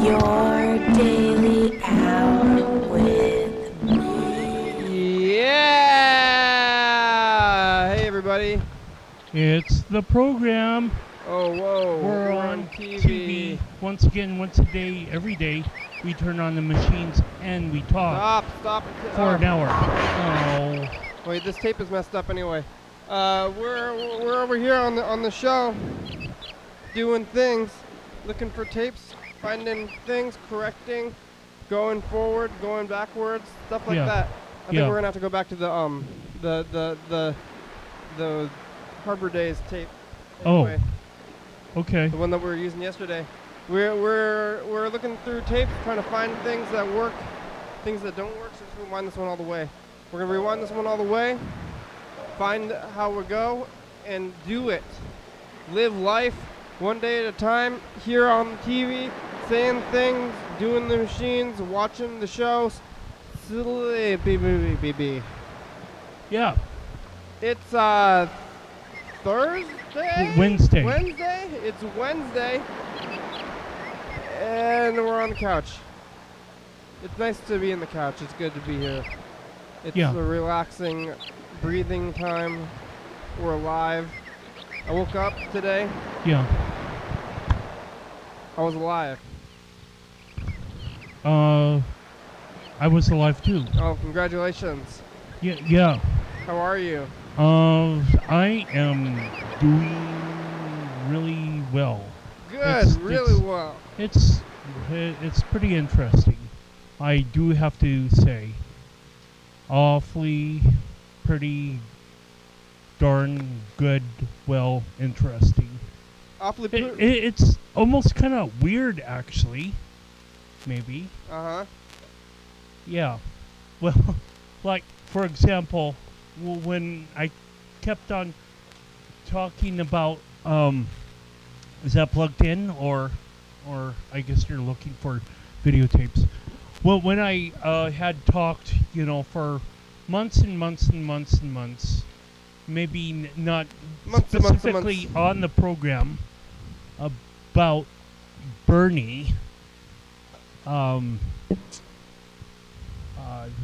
Your daily out with me. Yeah! Hey, everybody. It's the program. Oh, whoa. We're on TV. Once again, once a day, every day, we turn on the machines and we talk. Stop. For an hour. Oh. Wait, this tape is messed up anyway. We're over here on the show, doing things, looking for tapes, finding things, correcting, going forward, going backwards, stuff like that. I think we're gonna have to go back to the Harbor Days tape. Anyway. Oh, okay. The one that we were using yesterday. We're looking through tapes, trying to find things that work, things that don't work. So just rewind this one all the way. We're gonna rewind this one all the way. Find how we go and do it. Live life one day at a time here on TV, saying things, doing the machines, watching the shows. Yeah. It's Wednesday. It's Wednesday. And we're on the couch. It's nice to be in the couch. It's good to be here. It's a relaxing breathing time. We're alive. I woke up today. Yeah. I was alive. I was alive too. Oh, congratulations. Yeah. Yeah. How are you? I am doing really well. Good. It's pretty interesting. I do have to say, awfully pretty darn good, well, interesting. Awfully it's almost kind of weird, actually. Maybe. Uh-huh. Yeah. Well, like, for example, when I kept on talking about, is that plugged in? Or I guess you're looking for videotapes. Well, when I had talked, you know, for months and months and months and months, maybe not specifically on the program, about Bernie.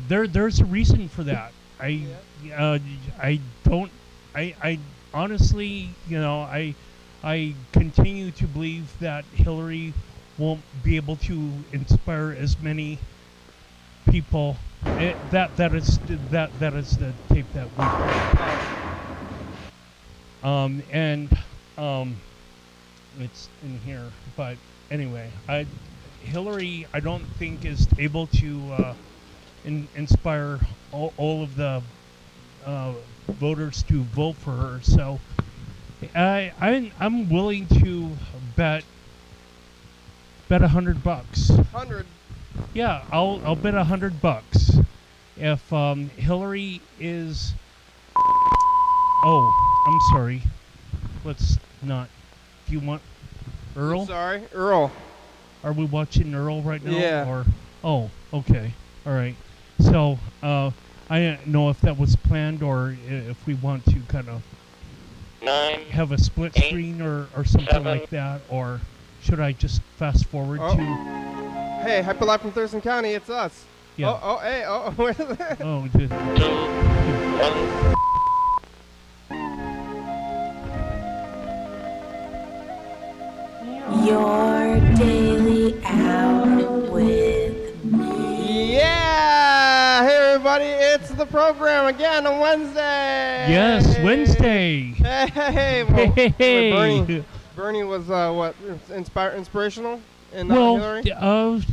There's a reason for that. I honestly, you know, I continue to believe that Hillary won't be able to inspire as many people. That is the tape that we played. It's in here. But anyway, Hillary, I don't think is able to inspire all of the voters to vote for her. So I'm willing to bet $100. Yeah, I'll bet $100 if Hillary is. Oh, I'm sorry. Let's not. Do you want Earl? I'm sorry, Earl. Are we watching Earl right now? Yeah. Oh, okay, all right. So I don't know if that was planned or if we want to kind of have a split screen or something like that, or should I just fast forward to? Hey, HyperLive from Thurston County, it's us. Yeah. Oh, where's that? Oh, dude. Your daily out with me. Yeah! Hey, everybody, it's the program again on Wednesday. Yes, Wednesday. Hey. Bernie was, what, inspirational? And well, Hillary?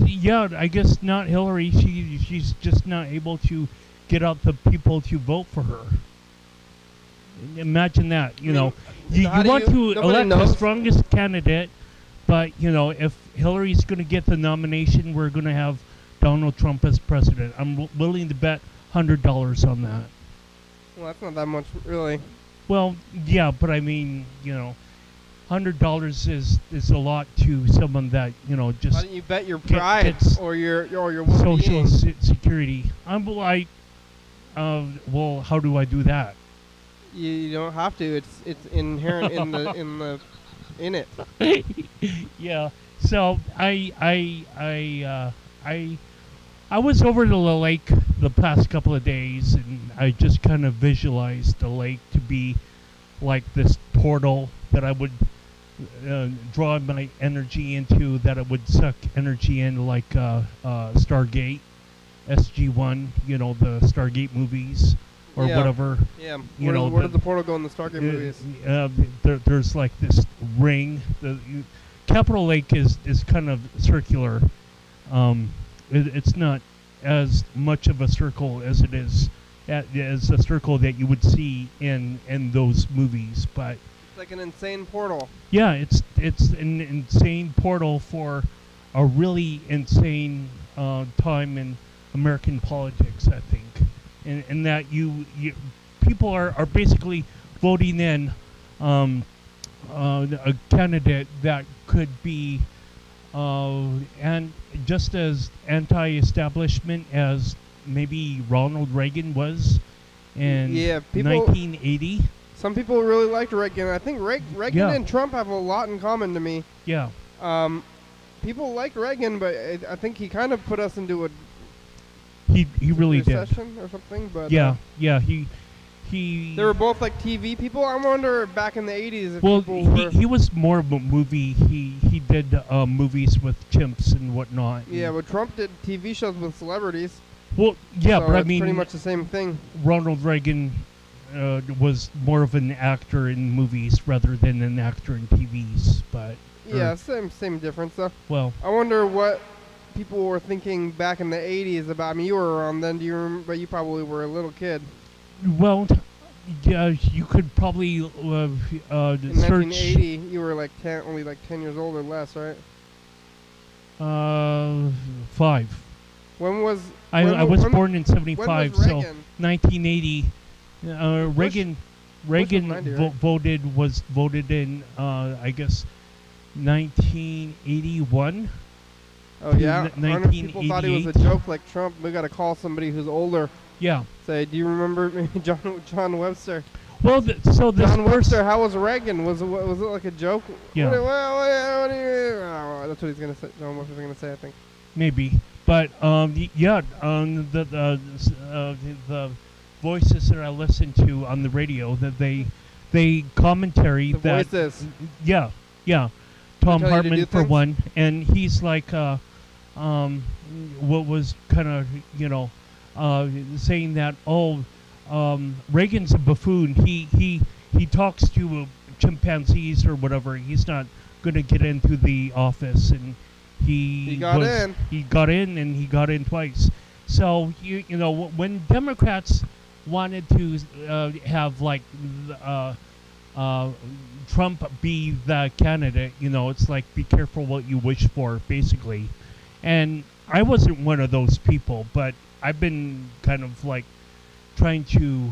Yeah, I guess not Hillary. She's just not able to get out the people to vote for her. Imagine that, you know. You want to elect the strongest candidate, but, you know, if Hillary's going to get the nomination, we're going to have Donald Trump as president. I'm willing to bet $100 on that. Well, that's not that much, really. Well, yeah, but I mean, you know. $100 is a lot to someone that, you know, just. Why don't you bet your pride or your social security? I'm like, well, how do I do that? You don't have to. It's inherent in the in it. Yeah. So I was over to the lake the past couple of days, and I just kind of visualized the lake to be like this portal that I would draw my energy into, that it would suck energy in, like Stargate SG1, you know, the Stargate movies or whatever. Yeah. Where did the portal go in the Stargate movies? There's like this ring. Capitol Lake is kind of circular. It's not as much of a circle as it is as a circle that you would see in those movies, but it's like an insane portal. Yeah, it's an insane portal for a really insane time in American politics, I think, and that you people are basically voting in a candidate that could be and just as anti-establishment as maybe Ronald Reagan was in 1980. Some people really liked Reagan. I think Reagan and Trump have a lot in common to me. Yeah. People liked Reagan, but I think he kind of put us into a he really recession did or something. But They were both like TV people. I wonder back in the 80s. If he was more of a movie. He did movies with chimps and whatnot. Yeah, but Trump did TV shows with celebrities. Well, yeah, so but I mean, pretty much the same thing. Ronald Reagan was more of an actor in movies rather than an actor in TVs. But yeah, same difference though. Well, I wonder what people were thinking back in the 80s about. I mean, you were around then. Do you remember? You probably were a little kid. Well, yeah, you could probably in 1980, you were like only like 10 years old or less, right? 5. When was... I was born in 75, so 1980. Reagan was voted in, I guess, 1981. Oh, yeah? 1988. People thought he was a joke like Trump. We got to call somebody who's older. Yeah. Say, do you remember me, John Webster? Well, so this John Webster, how was Reagan? Was it like a joke? Yeah. What that's what he's gonna say. John Webster's gonna say, I think. Maybe, but the voices that I listen to on the radio, that they commentary the that voices. Yeah, Tom Hartman for one, and he's like what was kind of saying that Reagan's a buffoon. He talks to chimpanzees or whatever. He's not going to get into the office, and he got in twice. So you know when Democrats wanted to have like Trump be the candidate, it's like, be careful what you wish for, basically. And I wasn't one of those people, but I've been kind of like trying to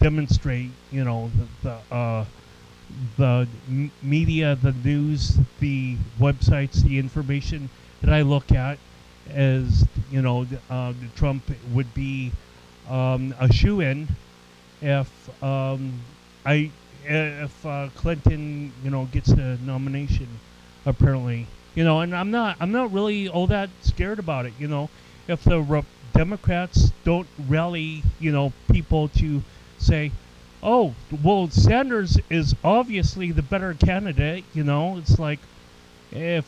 demonstrate, the media, the news, the websites, the information that I look at as, Trump would be a shoo-in if Clinton, gets the nomination, apparently. And I'm not really all that scared about it, If the Democrats don't rally, people to say, oh, well, Sanders is obviously the better candidate, it's like, if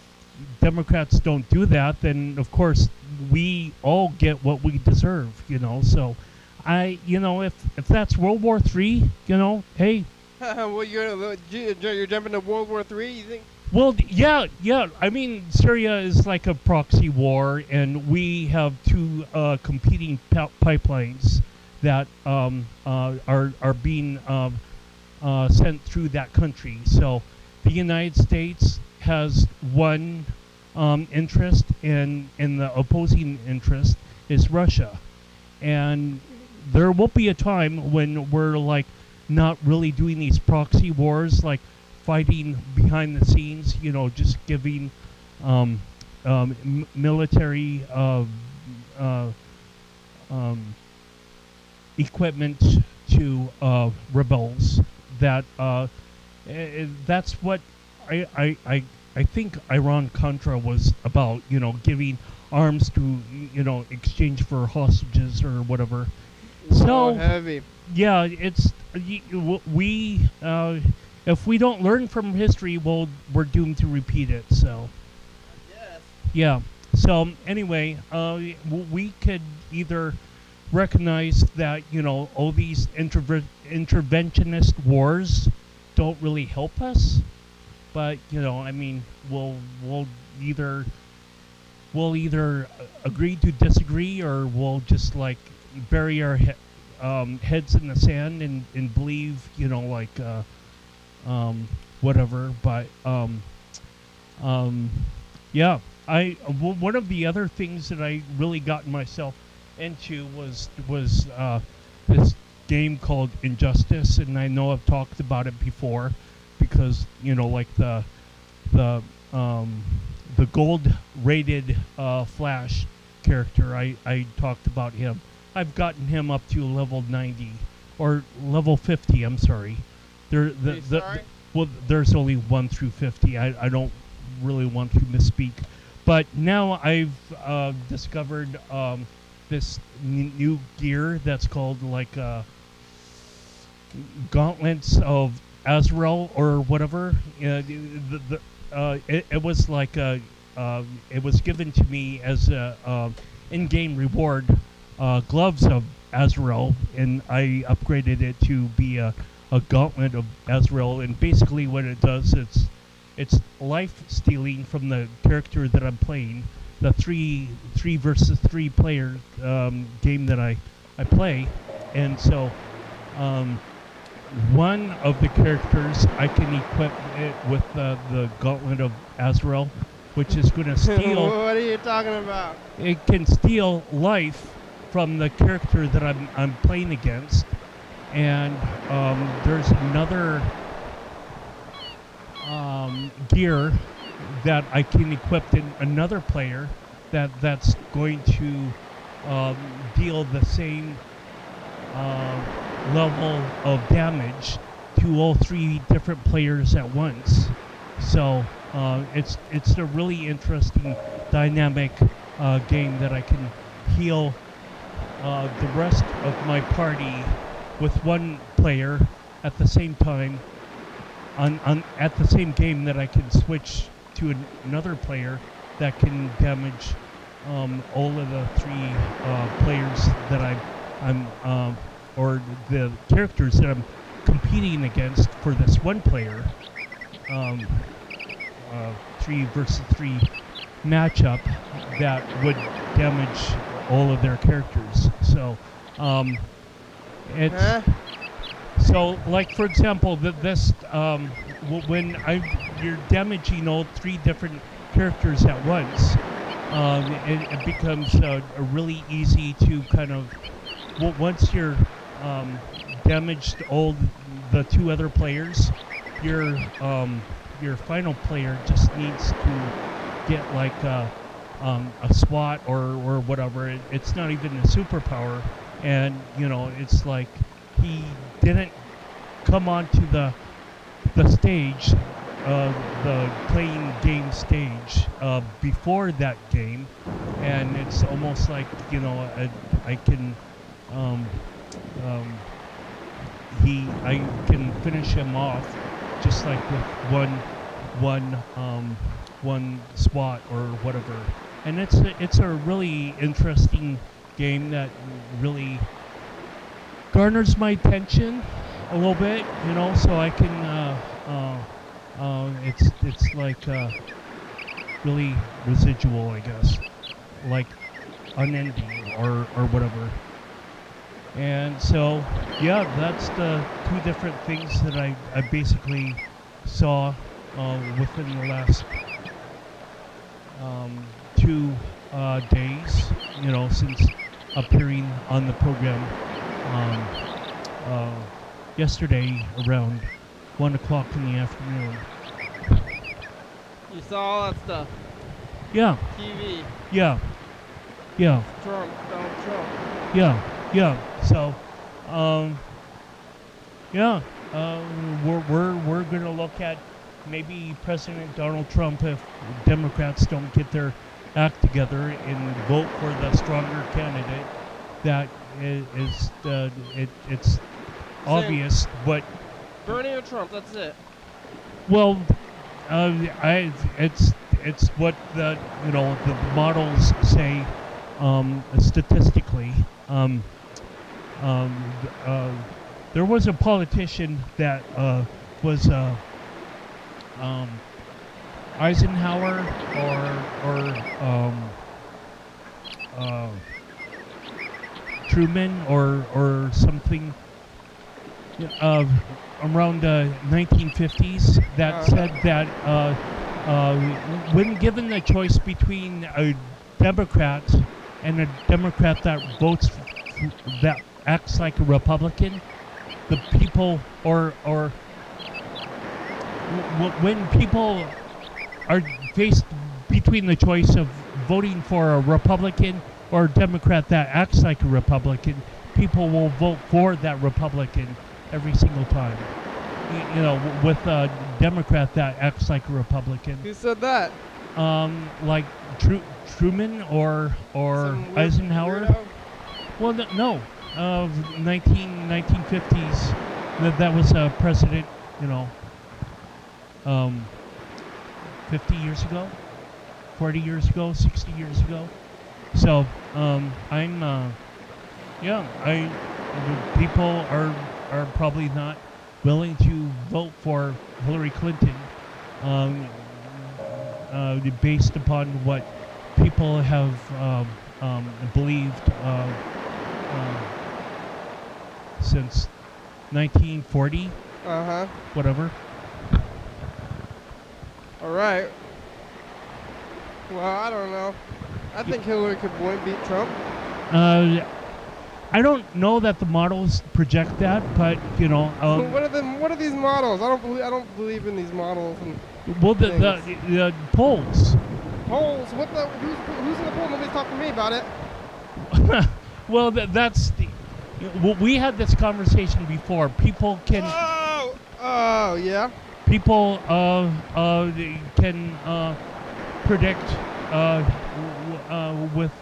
Democrats don't do that, then, of course, we all get what we deserve, So, if that's World War III, hey. Well, you're jumping to World War III, you think? Well, yeah. I mean, Syria is like a proxy war, and we have two competing pipelines that are being sent through that country. So the United States has one interest, and the opposing interest is Russia. And there will be a time when we're like not really doing these proxy wars, like fighting behind the scenes, just giving military equipment to rebels that That's what I think Iran-Contra was about, you know, giving arms to, you know, exchange for hostages or whatever. So heavy. Yeah, it's we if we don't learn from history, we're doomed to repeat it. So yeah. So anyway, we could either recognize that, you know, all these interventionist wars don't really help us, but, you know, I mean, we'll either agree to disagree, or we'll just like bury our heads in the sand and believe, you know, like whatever. But yeah, one of the other things that I really got myself into was this game called Injustice, and I know I've talked about it before, because, you know, like the gold-rated Flash character, I talked about him. I've gotten him up to level 90, or level 50. I'm sorry. Well, there's only 1 through 50. I don't really want to misspeak, but now I've discovered this new gear that's called like Gauntlets of Azrael or whatever. It was like it was given to me as a in-game reward. Gloves of Azrael, and I upgraded it to be a Gauntlet of Azrael. And basically, what it does, it's life stealing from the character that I'm playing. The 3 versus 3 player game that I play, and so one of the characters I can equip it with the Gauntlet of Azrael, which is going to steal. What are you talking about? It can steal life from the character that I'm playing against, and there's another gear that I can equip in another player that's going to deal the same level of damage to all 3 different players at once. So it's a really interesting dynamic game that I can heal the rest of my party with one player at the same time at the same game that I can switch to another player that can damage all of the 3 players that or the characters that I'm competing against for this one player 3 versus 3 matchup that would damage all of their characters. So it's so, like, for example, this when you're damaging all 3 different characters at once, it becomes really easy to kind of, once you're damaged all the 2 other players, your final player just needs to get like a SWAT or whatever. It's not even a superpower, and, you know, it's like he didn't come onto the stage, the playing game stage, before that game, and it's almost like, you know, I can I can finish him off just like with one SWAT or whatever. And it's a really interesting game that really garners my attention a little bit, you know. So I can it's like really residual, I guess, like unending or whatever. And so yeah, that's the 2 different things that I basically saw within the last 2 days, you know, since appearing on the program yesterday around 1 o'clock in the afternoon. You saw all that stuff? Yeah. TV. Yeah. Yeah. Trump, Donald Trump. Yeah. Yeah. So, yeah. We're going to look at maybe President Donald Trump if Democrats don't get their act together and vote for the stronger candidate. That is it's Same. Obvious, but Bernie or Trump, that's it. Well, it's what the the models say statistically. There was a politician that was Eisenhower or Truman or something around the 1950s that said that when given the choice between a Democrat and a Democrat that votes that acts like a Republican, the people or when people are faced between the choice of voting for a Republican or a Democrat that acts like a Republican, people will vote for that Republican every single time. You know, with a Democrat that acts like a Republican. Who said that? Like Truman or Eisenhower. Well, no. 1950s. That was a president, 50 years ago, 40 years ago, 60 years ago. So, people are probably not willing to vote for Hillary Clinton based upon what people have believed since 1940, whatever. All right. Well, I don't know. I think Hillary could beat Trump. I don't know that the models project that, but what are these models? I don't believe in these models. And well, the polls. Polls? What the? Who's in the poll? Nobody's talking to me about it. Well, that's the. We had this conversation before. People can. Oh, yeah. People can predict with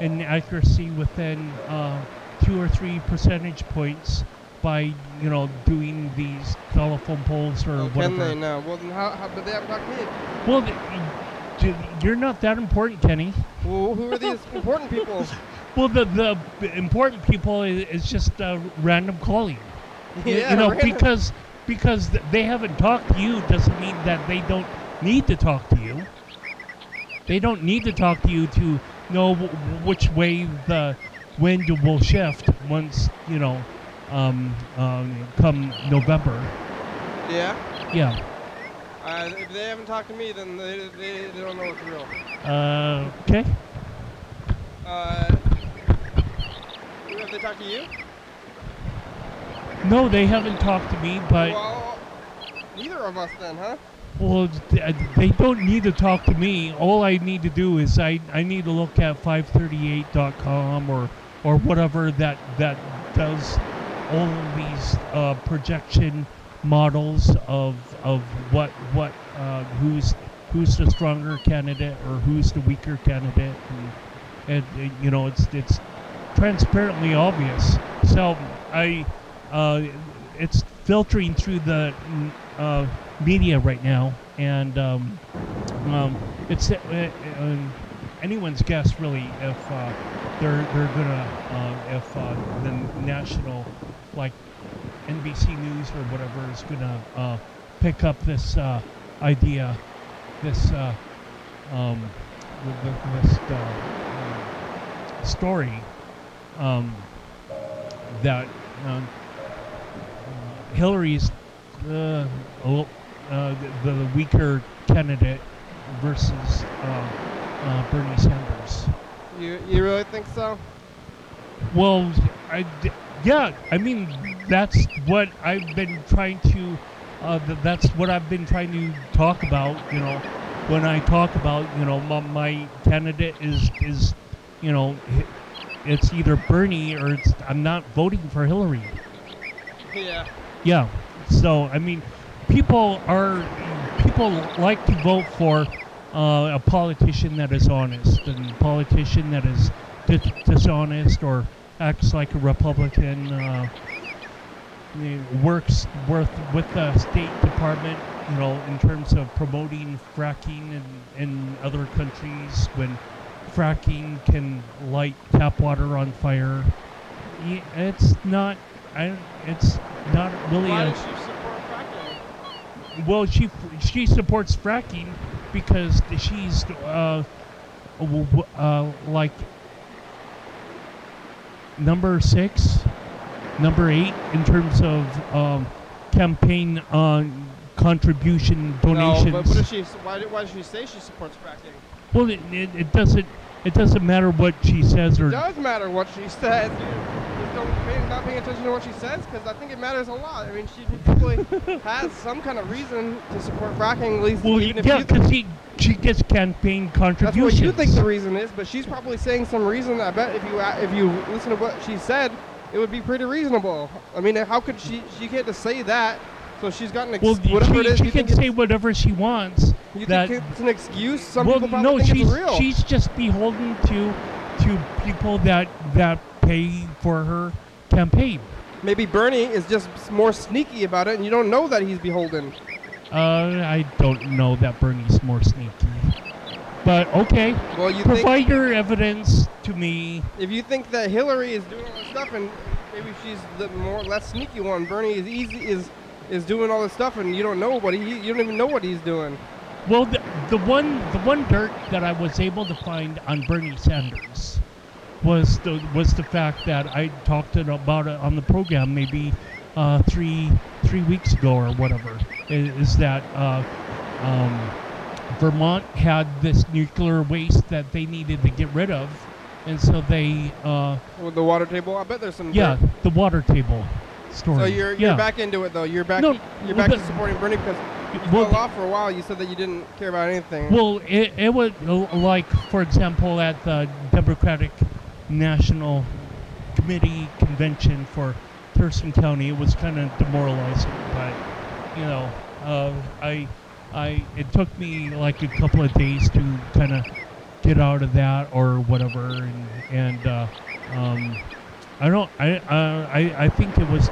an accuracy within 2 or 3 percentage points by doing these telephone polls or whatever. Can they now? Well, then how did they have about me? Well, you're not that important, Kenny. Well, who are these important people? Well, the important people is just random calling. Yeah, random. Because they haven't talked to you doesn't mean that they don't need to talk to you. They don't need to talk to you to know which way the wind will shift once, come November. Yeah? Yeah. If they haven't talked to me, then they don't know what's real. Okay. Have they talked to you? No, they haven't talked to me, but... Well, neither of us then, huh? Well, they don't need to talk to me. All I need to do is I need to look at 538.com or whatever that does all of these projection models of what who's the stronger candidate or who's the weaker candidate, and it's transparently obvious. So it's filtering through the media right now, and it's anyone's guess really if they're gonna if the national like NBC News or whatever is gonna pick up this idea, this story that. Hillary's the weaker candidate versus Bernie Sanders. You really think so? Well, I mean that's what I've been trying to that's what I've been trying to talk about. When I talk about my candidate is it's either Bernie or I'm not voting for Hillary. Yeah. So, I mean, people like to vote for a politician that is honest, and a politician that is dishonest or acts like a Republican, works with the State Department, you know, in terms of promoting fracking in other countries when fracking can light tap water on fire. It's not really. Why does she support fracking? Well, she supports fracking because she's like number 8 in terms of campaign contribution donations. No, but what does she? Why does she say she supports fracking? Well, it doesn't. It doesn't matter what she says, or it does matter what she says. Not paying attention to what she says, because I think it matters a lot. I mean, she probably has some kind of reason to support fracking, at least. Well, even yeah, because she gets campaign contributions. That's what you think the reason is, but she's probably saying some reason. I bet if you listen to what she said, it would be pretty reasonable. I mean, how could she get to say that? So she's got an excuse. Well, she can say whatever she wants. You think it's an excuse? Some people probably think it's real. She's just beholden to people that pay for her campaign. Maybe Bernie is just more sneaky about it, and you don't know that he's beholden. I don't know that Bernie's more sneaky. But okay, well, provide your evidence to me. If you think that Hillary is doing all this stuff, and maybe she's the less sneaky one, Bernie is doing all this stuff, and you don't know what you don't even know what he's doing. Well, the one dirt that I was able to find on Bernie Sanders was the fact that I talked about it on the program maybe three weeks ago or whatever, is that Vermont had this nuclear waste that they needed to get rid of, and so they... With the water table? I bet there's some... Yeah, dirt. The water table story. So you're back into it, though. You're back to supporting Bernie because you fell off for a while. You said that you didn't care about anything. Well, it was like, for example, at the Democratic National Committee convention for Thurston County, it was kind of demoralizing, but you know, it took me like a couple of days to kind of get out of that or whatever, and I think it was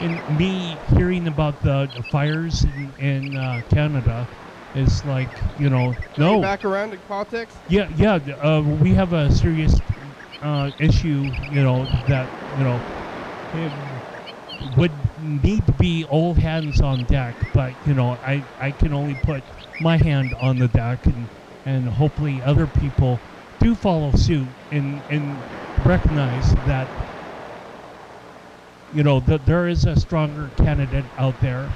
in me hearing about the fires in Canada. It's like, you know, no. Back around to politics? Yeah. We have a serious issue, you know, that, you know, it would need to be all hands on deck. But, you know, I can only put my hand on the deck, and hopefully other people do follow suit and recognize that, you know, that there is a stronger candidate out there.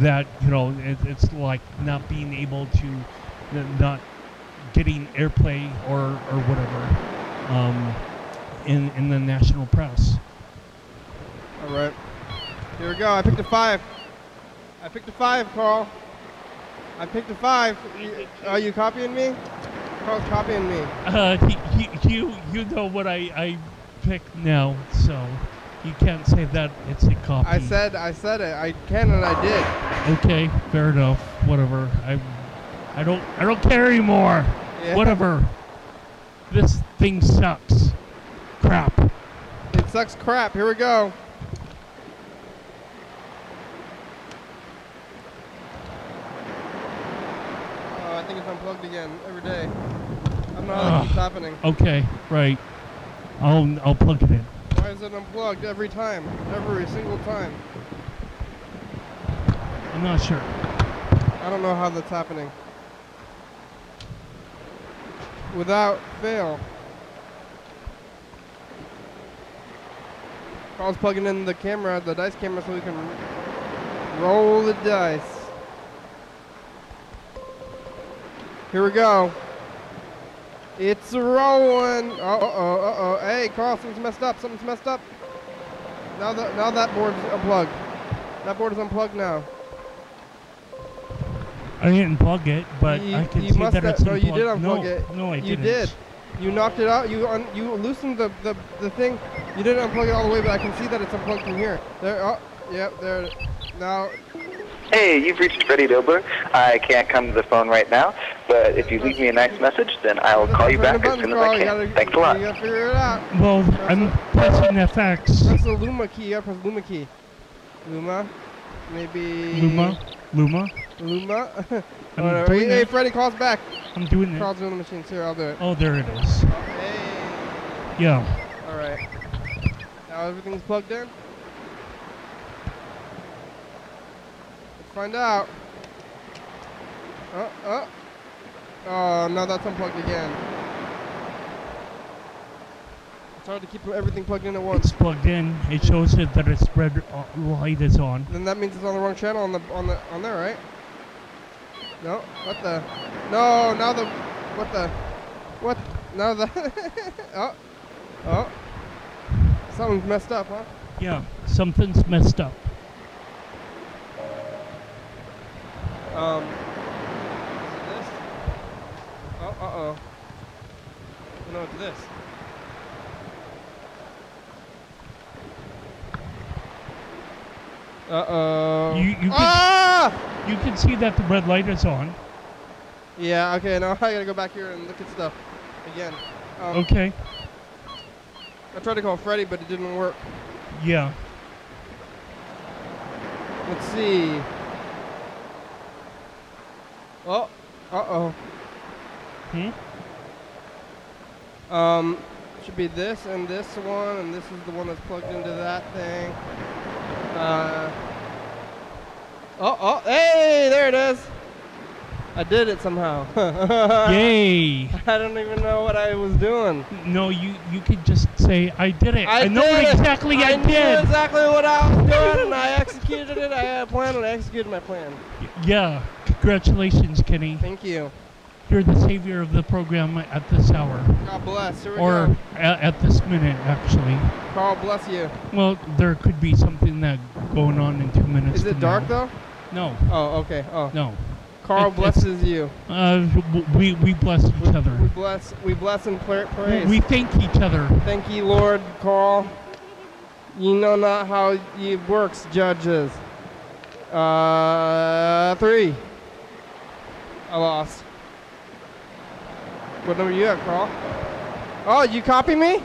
That, you know, it's like not being able to, not getting airplay or whatever in the national press. All right, here we go. I picked a 5, Carl. I picked a 5. Are you copying me? Carl's copying me. You know what I picked now, so. You can't say that it's a copy. I said it. I can, and I did. Okay, fair enough. Whatever. I don't care anymore. Yeah. Whatever. This thing sucks. Crap. It sucks crap. Here we go. Oh, I think it's unplugged again every day. I don't know how that keeps happening. Okay, right. I'll plug it in. Why is it unplugged every time? Every single time. I'm not sure. I don't know how that's happening. Without fail. Carl's plugging in the camera, the dice camera, so we can roll the dice. Here we go. It's rolling. Uh oh. Hey, Carl, something's messed up. Now that board's unplugged. That board is unplugged now. I didn't plug it, but I can see that it's unplugged. No, you did unplug it. No, I didn't. You did. You knocked it out. You loosened the thing. You didn't unplug it all the way, but I can see that it's unplugged from here. There. Oh, yep. There. No. Hey, you've reached Freddy Dilbler. I can't come to the phone right now, but if you leave me a nice message, then I'll call you back as soon as I can. Thanks a lot. You gotta figure it out. Well, I'm pressing FX. Press the Luma key. Yeah, press Luma key. Luma? Maybe... Luma? Hey, Freddy, call us back. I'm doing it. Carl's doing the machines. Here, I'll do it. Oh, there it is. Hey. Yo. Alright. Now everything's plugged in? Find out. Oh, no, that's unplugged again. It's hard to keep everything plugged in at once. It's plugged in. It shows it that its red light is on. Then that means it's on the wrong channel on there, right? No. What the? No. Now the. What the? What? Now the. Oh. Something's messed up, huh? Yeah. Something's messed up. This? Oh, uh-oh. No, it's this. Uh-oh. You can see that the red light is on. Yeah, okay, now I gotta go back here and look at stuff again. Okay. I tried to call Freddy, but it didn't work. Yeah. Let's see. Oh, should be this and this one, and this is the one that's plugged into that thing. Hey, there it is. I did it somehow. Yay. I don't even know what I was doing. No, you could just say, I did it. I know exactly I did. Exactly what I was doing, and I executed it. I had a plan, and I executed my plan. Yeah. Congratulations, Kenny. Thank you. You're the savior of the program at this hour. God bless. Here we go. At this minute, actually. Carl, bless you. Well, there could be something that going on in 2 minutes. Is it dark, though? No. Oh, okay. Oh. No. Carl blesses you. We bless each other. We bless and praise. We thank each other. Thank you, Lord, Carl. You know not how it works, judges. 3. I lost. What number you have, Carl? Oh, you copy me?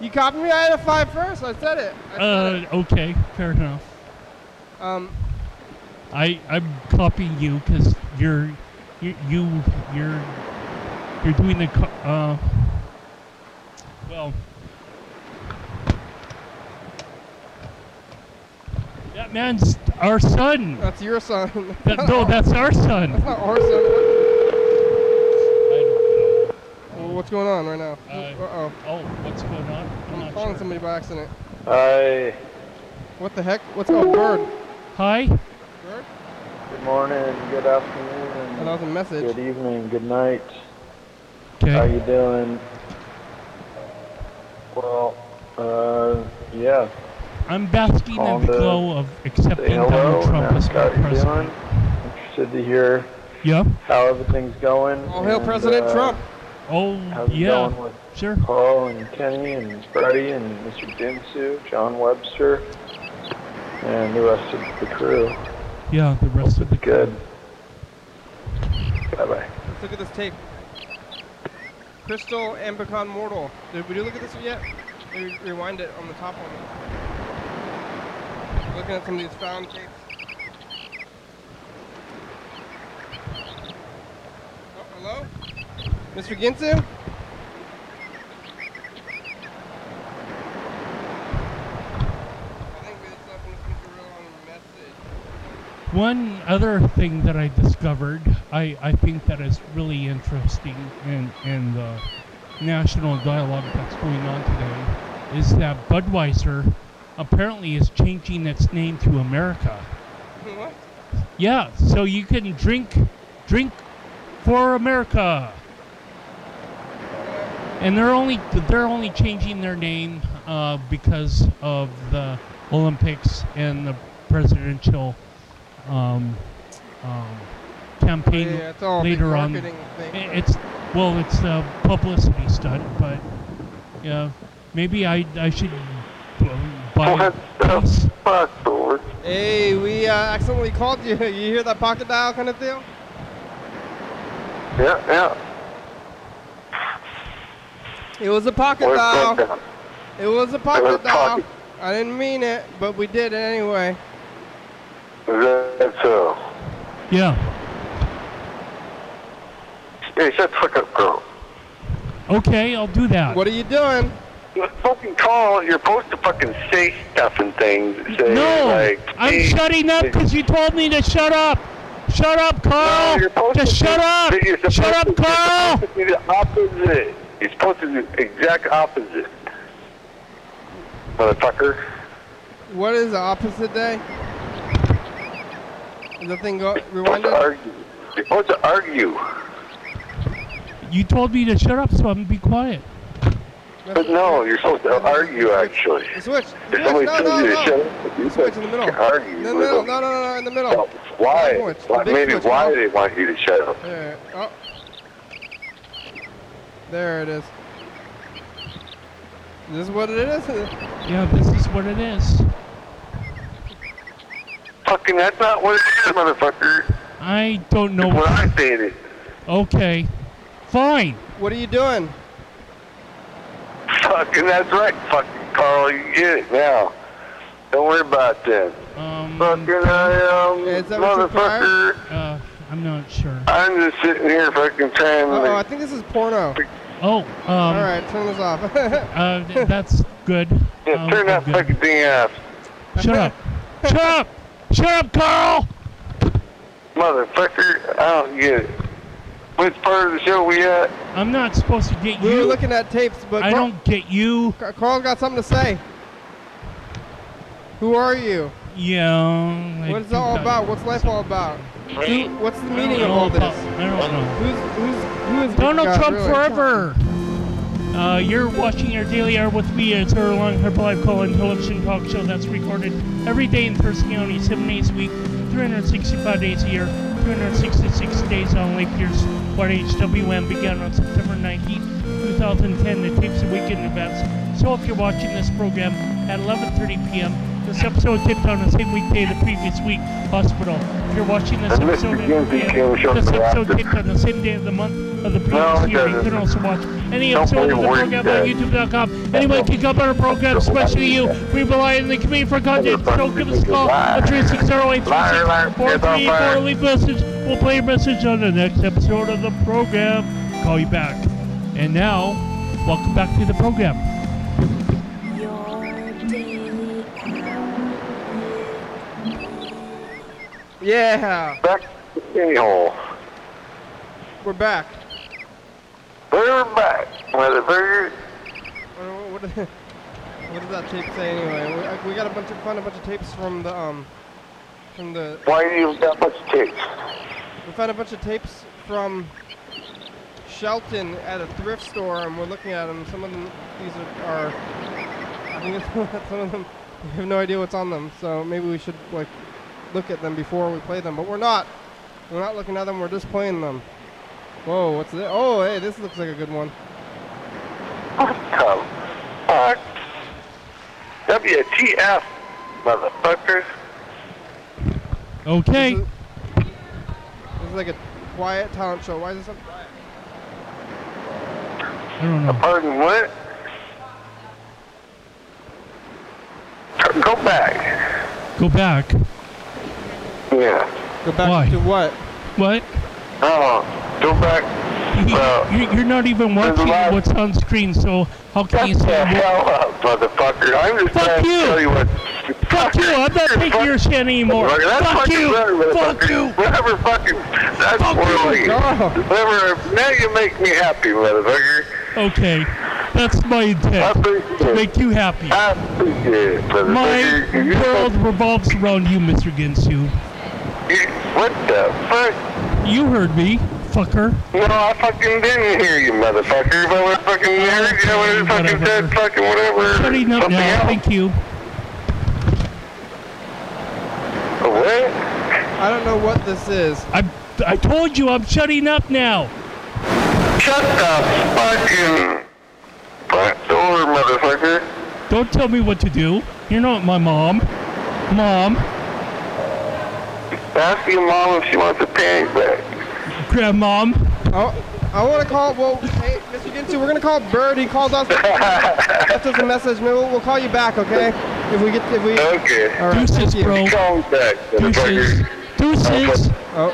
You copy me? I had a 5 first. I said it. I said it. Okay, fair enough. I'm copying you because you're doing the well. That man's our son. That's your son. No, that's our son. That's not our son. What's going on right now? What's going on? I'm calling somebody by accident. Hi. What the heck? What's up, Bird? Hi. Bird? Good morning, good afternoon. That was a message. Good evening, good night. Okay. How you doing? Well, yeah. I'm basking in the glow of accepting Donald Trump as president. Interested to hear how everything's going. All hail President Trump. Oh, yeah, going with sure. Carl and Kenny and Freddy and Mr. Ginsu, John Webster, and the rest of the crew. Yeah, the rest of the crew. Good. Bye-bye. Let's look at this tape. Crystal and Becon Mortal. Did we look at this yet? Maybe rewind it on the top one. Looking at some of these found tapes. Oh, hello? Mr. Ginsu? One other thing that I discovered, I think that is really interesting in the national dialogue that's going on today, is that Budweiser apparently is changing its name to America. What? Yeah, so you can drink for America. And they're only changing their name because of the Olympics and the presidential campaign later on. It's a publicity stunt, but yeah, maybe I should buy. Hey, we accidentally called you. You hear that pocket dial kind of thing? Yeah, yeah. It was a pocket dial. It was a pocket dial. I didn't mean it, but we did it anyway. That's so. Yeah. Hey, shut the fuck up, girl. Okay, I'll do that. What are you doing? You fucking call. You're supposed to fucking say stuff and things. Say, no, like, hey, I'm shutting up because you told me to shut up. Shut up, Carl. No, just shut up. Shut up, Carl. You're supposed to be the opposite. You're supposed to be the exact opposite, motherfucker. What is the opposite day? Is the thing go rewinded? You're supposed to argue. You told me to shut up, so I'm gonna be quiet. But no, you're supposed to argue, actually. Switch. If somebody tells you to shut up, you're supposed to argue. In the middle. No, no, no, in the middle. Why? Maybe why they want you to shut up. There. Oh. There it is. Is this what it is? Yeah, this is what it is. Fucking, that's not what it is, motherfucker. I don't know what I stated. Okay. Fine. What are you doing? Fucking, that's right, fucking Carl. You get it now. Don't worry about that. Fucking, I am, is that motherfucker. I'm not sure. I'm just sitting here fucking trying to. Oh, I think this is porno. Oh, all right, turn this off. That's good. Yeah, turn that fucking thing off. Shut up. Shut up. Shut up, Carl. Motherfucker, I don't get it. Which part of the show we at? I'm not supposed to get you. We were looking at tapes, but... I don't get you. Carl's got something to say. Who are you? Yeah. What is it all about? What's life all about? What's the meaning of all this? I don't know. Who is Donald Trump really? Forever? You're watching your Daily Hour with me. It's our long HyperLive call-in television talk show that's recorded every day in Thurston County, 7 days a week, 365 days a year, 266 days on Lake Pierce. What HWM began on September 19, 2010, the tapes of weekend events. So if you're watching this program at 11:30 p.m., this episode taped on the same weekday the previous week, hospital. If you're watching this episode at 11:30 p.m., this episode taped on the same day of the month of the previous year, you can also watch any episode of the program on YouTube.com. Anyone can come on our program, especially you. We rely on the community for content, so give us a call at 360-836-434. Leave a message. We'll play your message on the next episode of the program. Call you back. And now, welcome back to the program. Yeah. Back to the hole. We're back. We're back, motherfucker. What does that tape say anyway? We got found a bunch of tapes from the Why do you got a bunch of tapes? We found a bunch of tapes from Shelton at a thrift store, and we're looking at them. Some of them, these are I think it's, some of them, we have no idea what's on them. So maybe we should like look at them before we play them, but we're not. We're not looking at them. We're just playing them. Whoa, what's this? Oh, hey, this looks like a good one. What the fuck? WTF, motherfucker. Okay. This is like a quiet talent show. Why is this so quiet? I don't know. Pardon what? Go back. Go back? Yeah. Go back to what? What? Oh. Go back. You're not even watching what's on screen, so how can you say that? Hell up, motherfucker. I'm just trying to tell you what. Fuck you. I'm not taking your shit anymore. Fuck you. Fuck you. Whatever fucking. That's poorly. Whatever. Now you make me happy, motherfucker. Okay. That's my intent. To make you happy. I appreciate it, motherfucker. My world revolves around you, Mr. Ginsu. What the fuck? You heard me. Fucker. No, I fucking didn't hear you, motherfucker. If I would have fucking heard you, I would have fucking said fucking whatever. Shutting up now, else. Thank you. A what? I don't know what this is. I told you I'm shutting up now. Shut the fucking front door, motherfucker. Don't tell me what to do. You're not my mom. Mom, Ask your mom if she wants a panty bag. Grab mom. Oh, I want to call. Well, hey, Mr. Ginsu, we're gonna call Bird. He calls us. Left us a message. Maybe we'll call you back, okay? If we. Okay. All right. Deuces, bro. Deuces. Oh.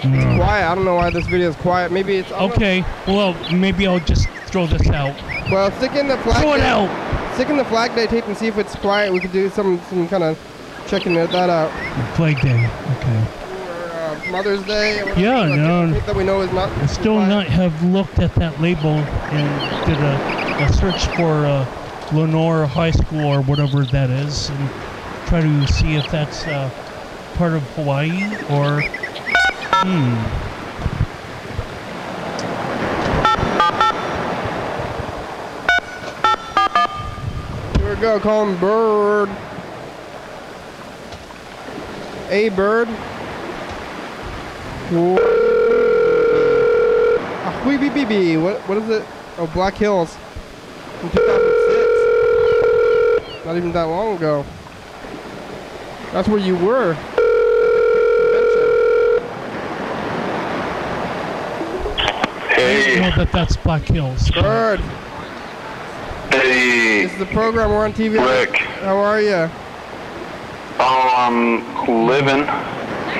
It's quiet. I don't know why this video is quiet. Maybe it's okay. Well, maybe I'll just throw this out. Well, stick in the flag. Throw it out. Stick in the flag day tape and see if it's quiet. We could do some kind of checking that out. Flag day. Okay. Or, Mother's Day. Yeah, no. That we know is not. I still quiet. Not have looked at that label and did a search for Lenore High School or whatever that is and try to see if that's part of Hawaii or. Here we go, call him Bird. Hey, Bird. What is it? Oh, Black Hills. In 2006. Not even that long ago. That's where you were. I know that that's Black Hills. Bird. Hey. This is the program. We're on TV. Rick. How are you? Living.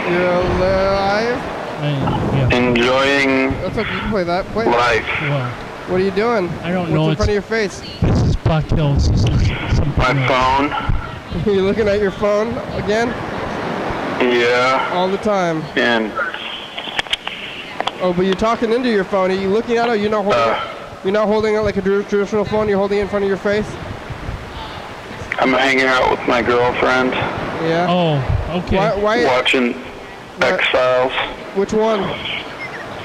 You're alive? Yeah. Enjoying. That's okay. You can play that. Play life. Yeah. What are you doing? I don't know. What's in front of your face? This is Black Hills. This is some phone. You're looking at your phone again? Yeah. All the time. And. Oh, but you're talking into your phone. Are you looking at it? Or you're not holding. You're not holding it like a traditional phone. You're holding it in front of your face. I'm hanging out with my girlfriend. Yeah. Oh, okay. Why watching X-Files. Which one?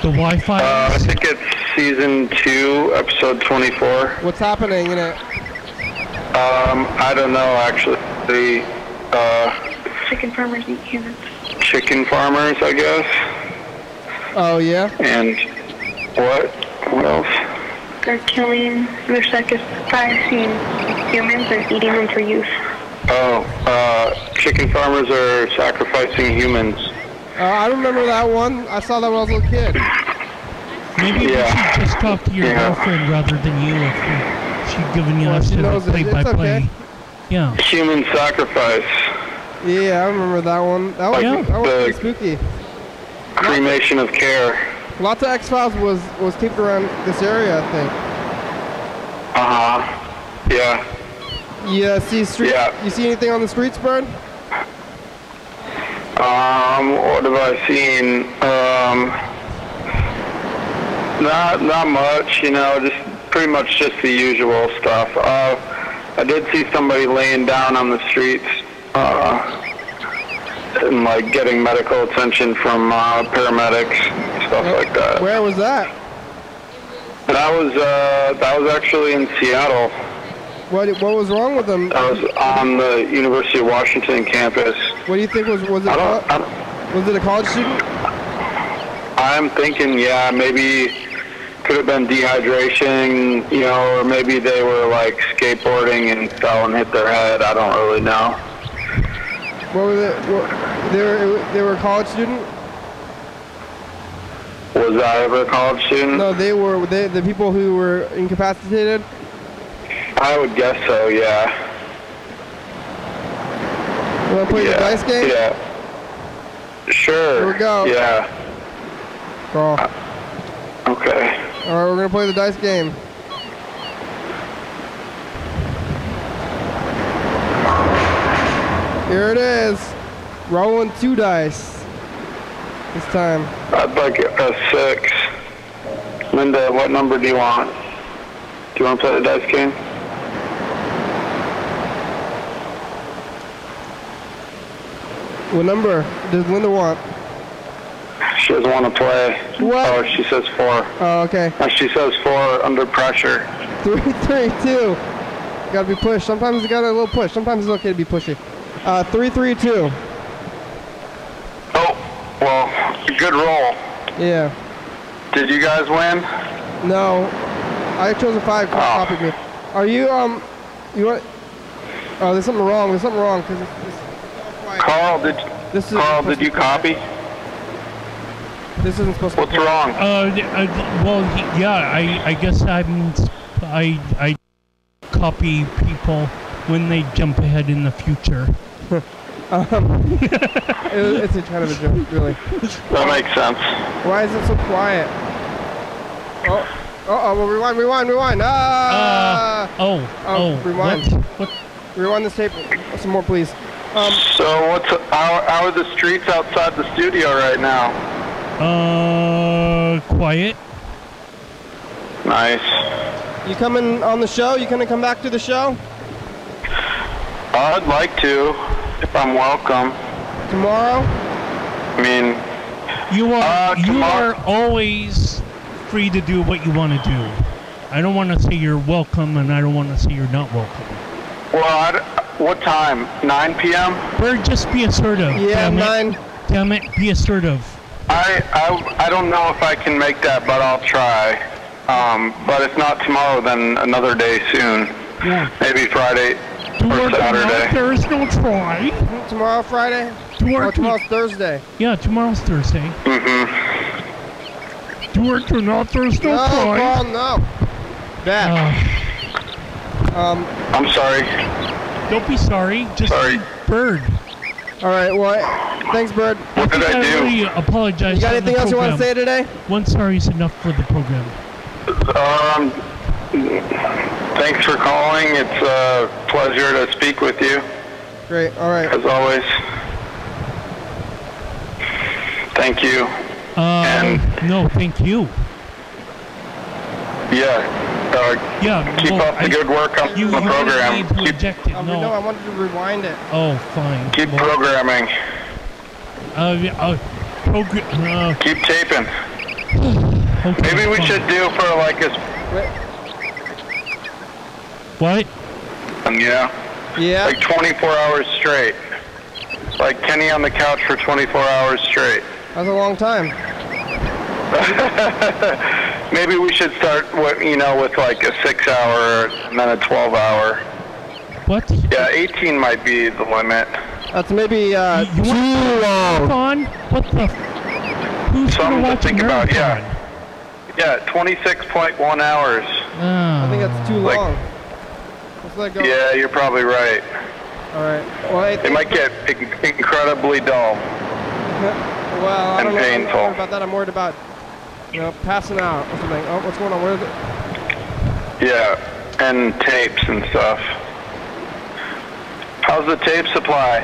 The Wi-Fi. I think it's season 2, episode 24. What's happening in it? I don't know actually. The chicken farmers eat humans. Chicken farmers, I guess. Oh, yeah? And what else? They're killing, they're sacrificing humans and eating them for use. Oh, chicken farmers are sacrificing humans. I remember that one. I saw that when I was a little kid. Maybe you should just talk to your girlfriend rather than you if she's giving you a play-by-play. Okay. Yeah. Human sacrifice. Yeah, I remember that one. That was pretty spooky. Cremation of care. Lots of X-Files was taped around this area, I think. Uh-huh. Yeah. Yeah, you see anything on the streets, Bird? What have I seen? Not much, you know, just pretty much just the usual stuff. I did see somebody laying down on the streets. And like getting medical attention from paramedics, stuff like that. Where was that? That was actually in Seattle. What was wrong with them? I was on the University of Washington campus. What do you think was it a college student? I'm thinking, yeah, maybe could have been dehydration, you know, or maybe they were like skateboarding and fell and hit their head. I don't really know. What was it? They were a college student? Was I ever a college student? No, they were the people who were incapacitated? I would guess so, yeah. You want to play the dice game? Yeah. Sure. Here we go. Yeah. Call. Okay. Alright, we're going to play the dice game. Here it is. Rolling 2 dice. This time. I'd like a 6. Linda, what number do you want? Do you want to play the dice game? What number does Linda want? She doesn't want to play. What? Oh, she says 4. Oh, okay. She says 4 under pressure. 3, 3, 2. Gotta be pushed. Sometimes you gotta a little push. Sometimes it's okay to be pushy. 3, 3, 2. Oh, well, good roll. Yeah. Did you guys win? No, I chose a 5. Copied me. Are you you want? Oh, there's something wrong. There's something wrong because it's Carl, This is did you copy? This isn't supposed to be. What's wrong? Well, yeah, I guess I copy people when they jump ahead in the future. It's a kind of a joke, really. That makes sense. Why is it so quiet? Oh. Uh-oh, well, rewind. Ah! Rewind. What? Rewind this tape. Some more, please. So, how are the streets outside the studio right now? Quiet. Nice. You coming on the show? You gonna come back to the show? I'd like to, if I'm welcome. Tomorrow? I mean... You are always... free to do what you want to do. I don't want to say you're welcome, and I don't want to say you're not welcome. Well, what time? 9 p.m.? We're just be assertive. Yeah, Damn it. Damn it, be assertive. I don't know if I can make that, but I'll try. But if not tomorrow, then another day soon. Yeah. Maybe Friday or Saturday. There is no try. Tomorrow, Friday? Tomorrow's Thursday. Yeah, tomorrow's Thursday. Mm-hmm. Do work or not, there's no point. Oh, no. I'm sorry. Don't be sorry. Just sorry. Bird. All right, well, thanks, Bird. What did I do? Really apologize. You got anything else you want to say today? One sorry is enough for the program. Thanks for calling. It's a pleasure to speak with you. Great, all right. As always. Thank you. No, thank you. Yeah. Keep up the good work on the program. No, I wanted to rewind it. Oh, fine. Keep programming. Keep taping. Okay, maybe we should do for like a... What? Yeah. Yeah. Like 24 hours straight. Like Kenny on the couch for 24 hours straight. That's a long time. Maybe we should start with, with like a 6-hour and then a 12-hour. What? Yeah, 18 might be the limit. That's maybe too long. What the? Who's something to think about, yeah. Yeah, 26.1 hours. I think that's too long. Let's let go. Yeah, you're probably right. All right. Well, it might get incredibly dull. Well, I don't know. I'm not worried about that. I'm worried about, passing out or something. Oh, what's going on? Where is it? Yeah, and tapes and stuff. How's the tape supply?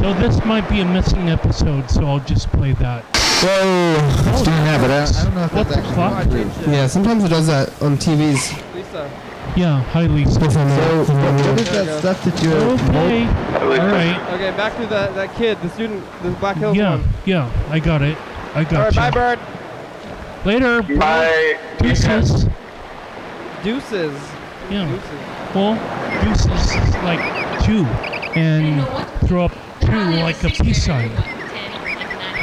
So this might be a missing episode, so I'll just play that. Whoa! Don't have it out. I don't know if that's actually true. Yeah, sometimes it does that on TVs. Lisa. Yeah, hi Lisa. So, what is that stuff that you Alright. Okay, back to that kid, the student, the Black Hills one. Yeah, I got it. Alright, bye, Bird. Later. Bye. Deuces. Deuces. Yeah. Deuces. Well, deuces is like two, and throw up two like a peace sign.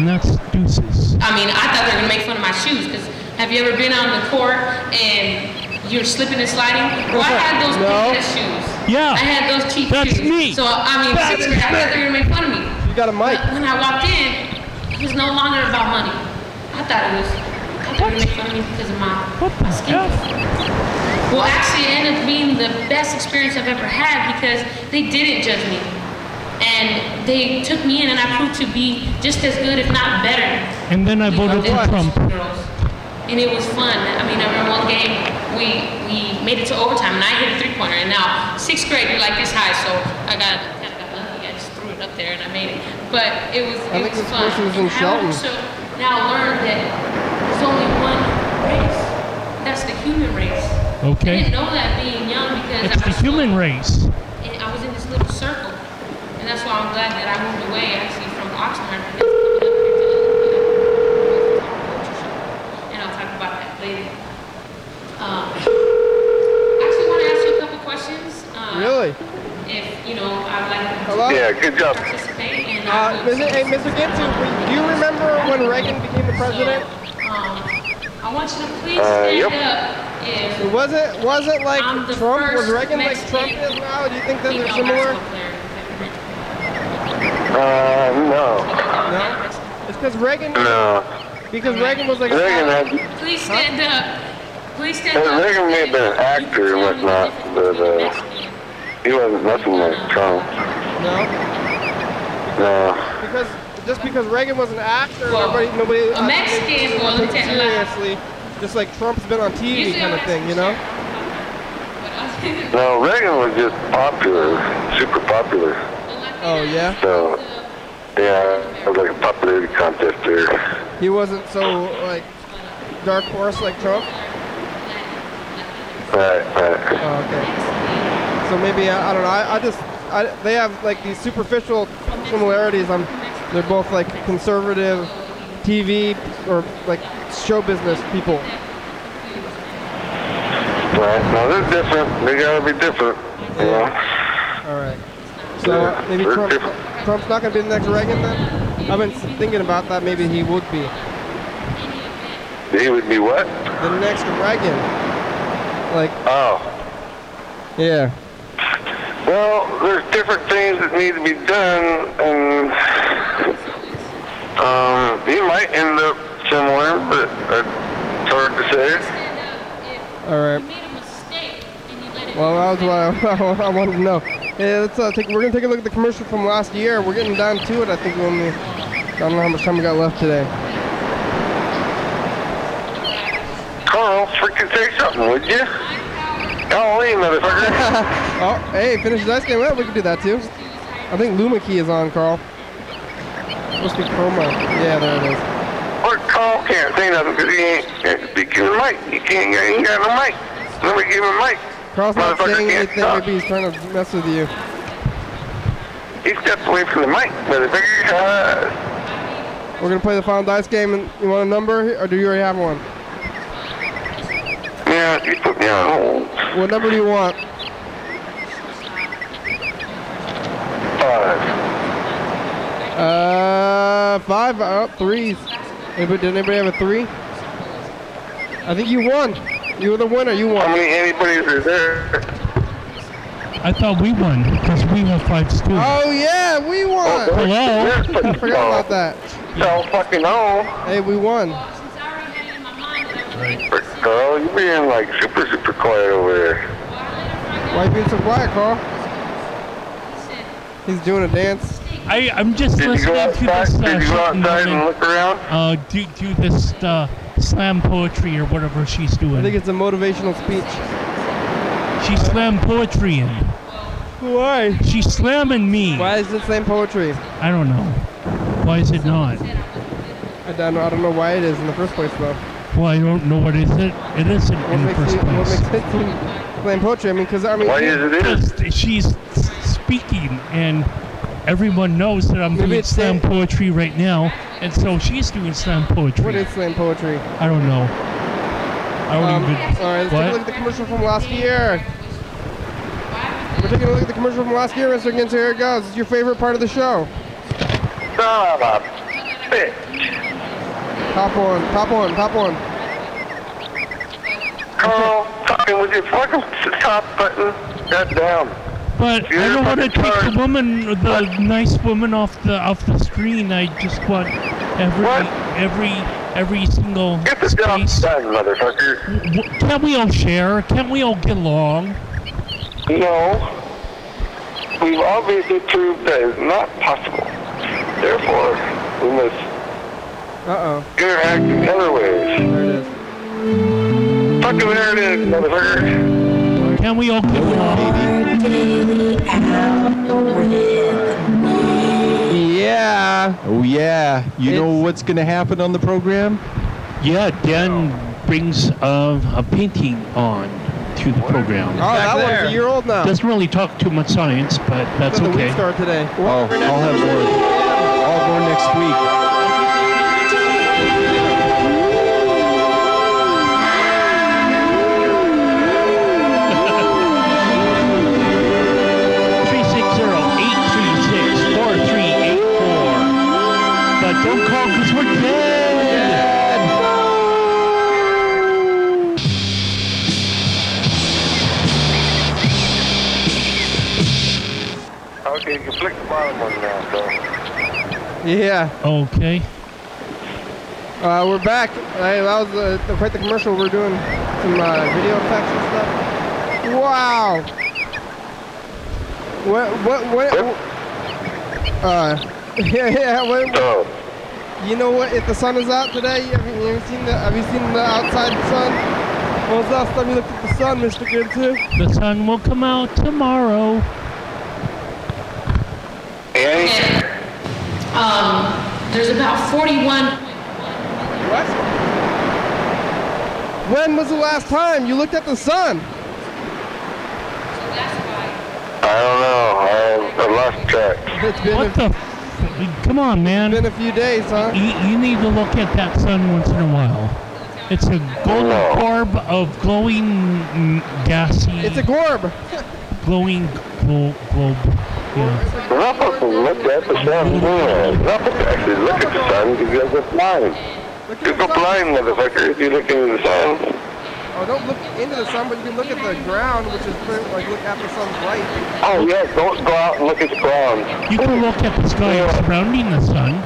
And that's deuces. I mean, I thought they were going to make fun of my shoes, because have you ever been on the court and... you're slipping and sliding. Well, I had those cheap shoes. Yeah. I had those cheap shoes. That's me. So, I mean, sixth grade, I thought they were going to make fun of me. You got a mic. But when I walked in, it was no longer about money. I thought they were going to make fun of me because of my skin. Well, actually, it ended up being the best experience I've ever had because they didn't judge me. And they took me in, and I proved to be just as good, if not better. And then I voted for Trump. And it was fun. I mean, I remember one game, we made it to overtime, and I hit a three-pointer. And now, sixth grade, you're like this high, so I got lucky. I just threw it up there, and I made it. But it was fun. And I also now learned that there's only one race. That's the human race. Okay. I didn't know that being young because it's the human race. And I was in this little circle, and that's why I'm glad that I moved away, actually, from Oxnard. I actually want to ask you a couple questions. Really? If, I'd like to participate. And hey, Mr. Ginsu, do you remember when Reagan became the president? So, I want you to please stand up. If was it like Trump? Was Reagan like Trump is now? Do you think that they're similar? No. No? It's because Reagan... No. Because Reagan was like... Reagan had... Please stand up. Please stand up. Reagan may have been an actor and whatnot, but he wasn't nothing like Trump. No? No. Because, just because Reagan was an actor, well, nobody... A Mexican will take seriously. Just like Trump's been on TV kind of thing, you know? No, Reagan was just popular, super popular. Oh, yeah? So, yeah, it was like a popularity contest there. He wasn't so, like, dark horse like Trump? Right, right. Oh, okay. So maybe, I don't know, they have, like, these superficial similarities. They're both, like, conservative TV or, like, show business people. Right, no, they're different. They gotta be different. Yeah. Yeah. All right. So maybe Trump's not gonna be the next Reagan then? I've been thinking about that. Maybe he would be. He would be what? The next Reagan. Like. Oh. Yeah. Well, there's different things that need to be done, and he might end up somewhere, but it's hard to say. All right. Well, that was what I wanted to know. Hey, let's we're gonna take a look at the commercial from last year. We're getting down to it, I think. When I don't know how much time we got left today. Carl, freaking say something, would you? Golly, motherfucker! Oh, hey, finish the ice cream. Well, we can do that too. I think Lumakey is on, Carl. Supposed to be promo. Yeah, there it is. Or Carl can't say nothing because he ain't speaking the mic. He ain't got no mic. Nobody give him a mic. Carl's not saying anything. Maybe he's trying to mess with you. He stepped away from the mic, motherfucker. We're going to play the final dice game. And you want a number, or do you already have one? Yeah, you put me on hold. What number do you want? 5. 5? Oh, 3s. Did anybody have a 3? I think you won. You were the winner. You won. How many anybody's is there? I thought we won because we have 5 schools. Oh yeah, we won. Oh, hello. I forgot about that. So fucking on. Hey, we won. Right. Carl, you being like super quiet over there. Why you being so quiet, Carl? He's doing a dance. I'm just listening to this. Did you go outside and look around? Do this slam poetry or whatever she's doing. I think it's a motivational speech. She slammed poetry in. Why? She's slamming me. Why is it slam poetry? I don't know. Why is it not? I don't know why it is in the first place, though. Well, I don't know what is it. It isn't in the first place. What makes it slam poetry? I mean, because why is it? Because she's speaking and. Everyone knows that I'm doing slam poetry right now, and so she's doing slam poetry. What is slam poetry? I don't know. I don't even... Alright, let's take a look at the commercial from last year. We're taking a look at the commercial from last year, Mr. Ginsu. Here it goes. It's your favorite part of the show. Top one. Carl, fucking with your fucking top button. Shut down. But I don't want to take the woman, nice woman, off the screen. I just want every single space. Done, motherfucker. Can't we all share? Can't we all get along? No. We've obviously proved that is not possible. Therefore, we must interact in other ways. There it is. Fucking there it is, motherfucker. Can we all get along? Yeah. Oh, yeah. You know what's going to happen on the program? Yeah, Dan brings a painting on to the program. Oh, that one's a year old now. Doesn't really talk too much science, but that's okay. The week start today. Oh, I'll have more. I'll have more next week. Don't call because we're dead! No. Okay, you can flick the bottom one now, though. Yeah. Okay. We're back. That was quite the commercial. We're doing some video effects and stuff. Wow. You know what? If the sun is out today, have you seen the outside sun? When was the last time you looked at the sun, Mr. Ginsu? The sun will come out tomorrow. Hey. There's about 41. What? When was the last time you looked at the sun? I don't know. I lost track. Come on, man. It's been a few days, huh? You need to look at that sun once in a while. It's a golden orb of glowing gassy. It's a gorb. Glowing globe. Yeah. Ruffles looked at the sun. Ruffles actually looked at the sun because it's blind. You go blind, motherfucker, if you look into the sun. Oh, don't look into the sun, but you can look at the ground, which is pretty, like, look at the sun's light. Oh, yeah, don't go out and look at the ground. You can look at the sky surrounding the sun.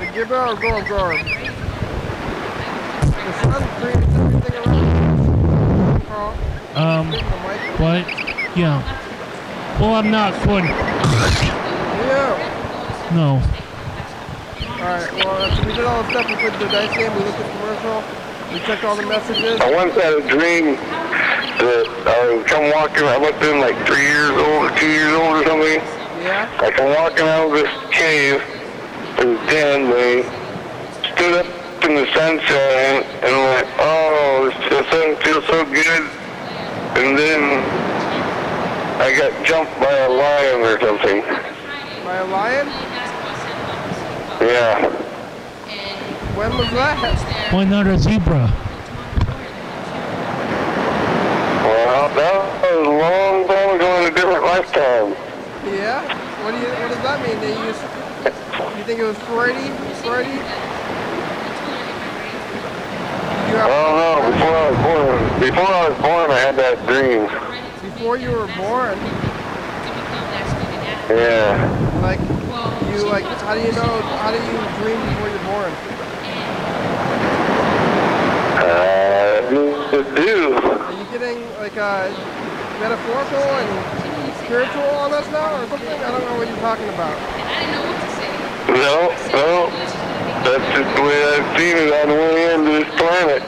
The giver or gorb? The sun creates everything around us. What? Yeah. Well, I'm not good. Yeah. No. Alright, well, so we did all the stuff we did the dice game, we looked at the commercial, we checked all the messages. I once had a dream that I would come walking, I must have been like 3 years old or 2 years old or something. Yeah? I come walking out of this cave, and then they stood up in the sunshine, and I'm like, oh, the sun feels so good. And then I got jumped by a lion or something. By a lion? Yeah. When was that? Why not a zebra? Well, that was a long time ago in a different lifetime. Yeah? What does that mean? You think it was Freddy? I don't know. Before I was born, I had that dream. Before you were born? Yeah. Like, how do you dream before you're born? Are you getting, like, metaphorical and spiritual on us now, or something? I don't know what you're talking about. No, that's just the way I've seen it on the way into this planet,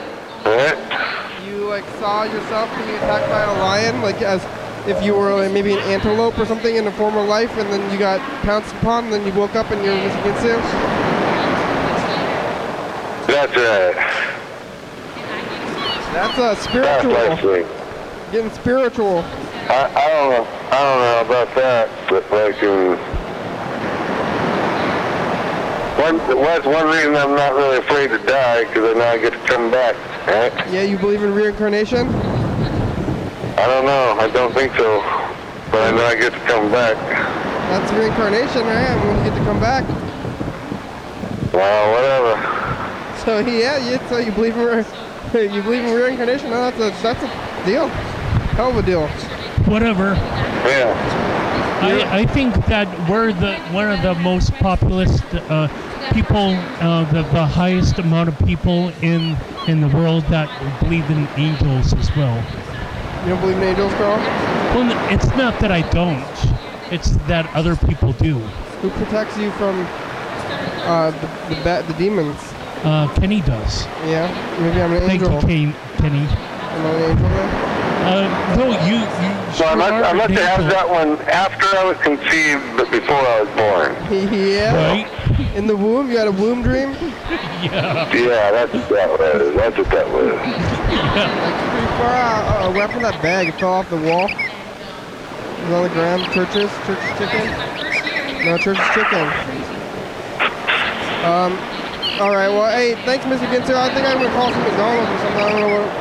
right? You, like, saw yourself being attacked by a lion, like, as if you were like, maybe an antelope or something in a former life, and then you got pounced upon, and then you woke up and you're Mr. Ginsu? That's right. That's spiritual. That's getting spiritual. I don't know about that, but that's one reason I'm not really afraid to die, because I know I get to come back, right? Yeah, you believe in reincarnation? I don't know. I don't think so. But I know I get to come back. That's reincarnation, right? I mean, you get to come back. Well, whatever. So so you believe in reincarnation? No, that's a deal. Hell of a deal. Whatever. Yeah. I think that we're one of the most populous people, the highest amount of people in the world that believe in angels as well. You don't believe in angels, Carl? Well, it's not that I don't. It's that other people do. Who protects you from the demons? Kenny does. Yeah, maybe I'm an angel. Thank you, Kenny. Am I an angel now? No, you so I must have asked that one after I was conceived, but before I was born. Yeah. Right? In the womb? You had a womb dream? Yeah. Yeah, that's what that was. That's what that was. Yeah. Pretty far out. A weapon, that bag, it fell off the wall. It was on the ground. Church's chicken. No, Church's chicken. Alright, well, hey, thanks, Mr. Ginsu. I think I'm going to call some McDonald's or something. I don't know what.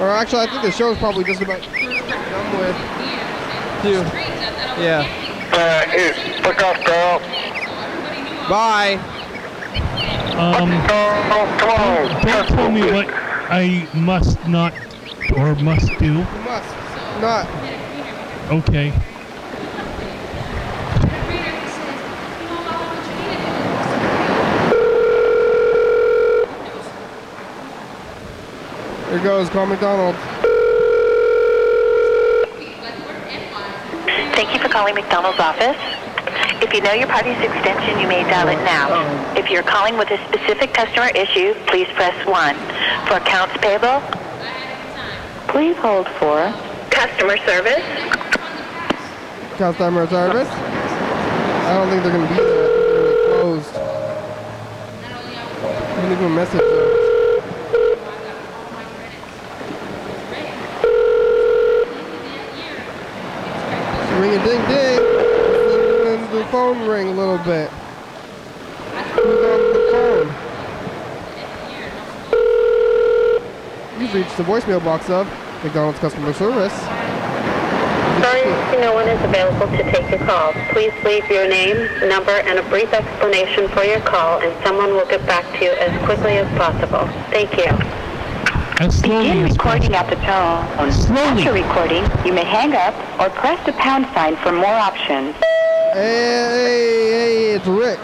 Or actually, I think the show's probably just about done with. Dude. Yeah. Fuck off, girl. Bye. Don't tell me what I must not, or must do. You must not. Okay. goes. Call McDonald's. Thank you for calling McDonald's office. If you know your party's extension, you may dial it now. If you're calling with a specific customer issue, please press 1. For accounts payable, please hold for customer service. Customer service? I don't think they're going to be there. They're closed. I didn't even message them. Ring a ding ding. The phone ring a little bit. Who's on the phone? You've reached the voicemail box of McDonald's customer service. Sorry, no one is available to take your call. Please leave your name, number, and a brief explanation for your call, and someone will get back to you as quickly as possible. Thank you. Begin recording at the tone. Slowly. After recording, you may hang up or press the # sign for more options. Hey, it's Rick.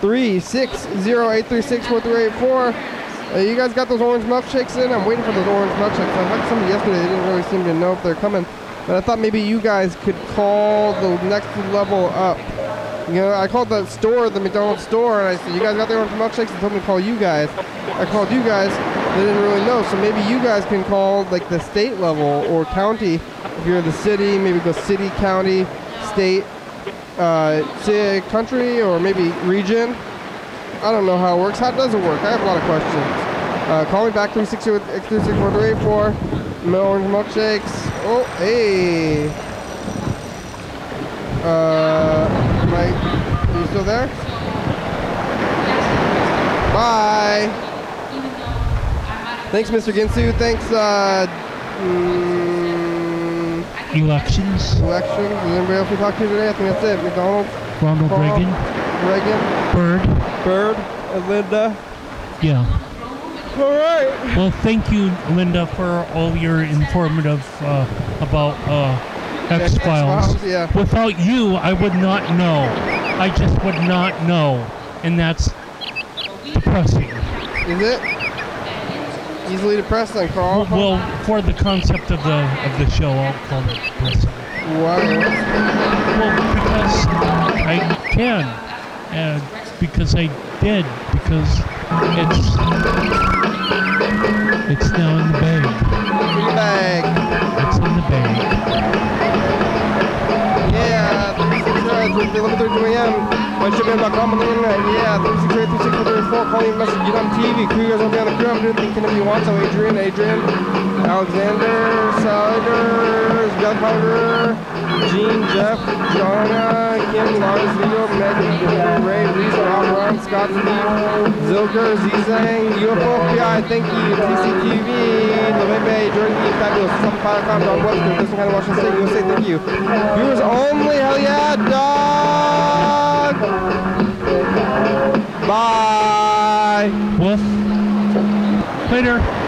360-836-4384. You guys got those orange milkshakes in? I'm waiting for those orange milkshakes. I had some yesterday. They didn't really seem to know if they're coming. But I thought maybe you guys could call the next level up. You know, I called the store, the McDonald's store, and I said, you guys got the orange milkshakes? They told me to call you guys. I called you guys. They didn't really know, so maybe you guys can call like the state level or county. If you're in the city, maybe go city, county, state, country, or maybe region. I don't know how it works. How does it work? I have a lot of questions. Call me back 360-836-4384. No orange milkshakes. Oh, hey. Mike, are you still there? Bye. Thanks, Mr. Ginsu. Thanks, Elections. Elections. Is anybody else we talked to today? I think that's it. McDonald's. Ronald Reagan. Bird. And Linda. Yeah. All right. Well, thank you, Linda, for all your informative about X-Files. Yeah. Without you, I would not know. I just would not know. And that's depressing. Is it? Easily depressing, Carl. Well, for the concept of the show, I'll call it depressing. Why? Well, because I can, because I did, because it's now in the bag. It's in the bag. Yeah, 3:30 a.m. What should be about comedy night? Yeah, 368-364, call you a message, get on TV, crew, you guys won't be on the crew, I'm doing thinking if you want, so Adrian, Alexander, Siders, Godfather, Gene, Jeff, Jonna, Kim, Lars, Leo, Megan, Ray, Reese, Rob, Ron, Scott, Steve, Zilker, Z-Zang, UFO, PI, thank you, TCTV, November, Jordan, Fabulous, Sun5.com, Don Webster, Thurston County, Washington State, USA, thank you. Viewers only, hell yeah, dog! Bye. Woof. Later.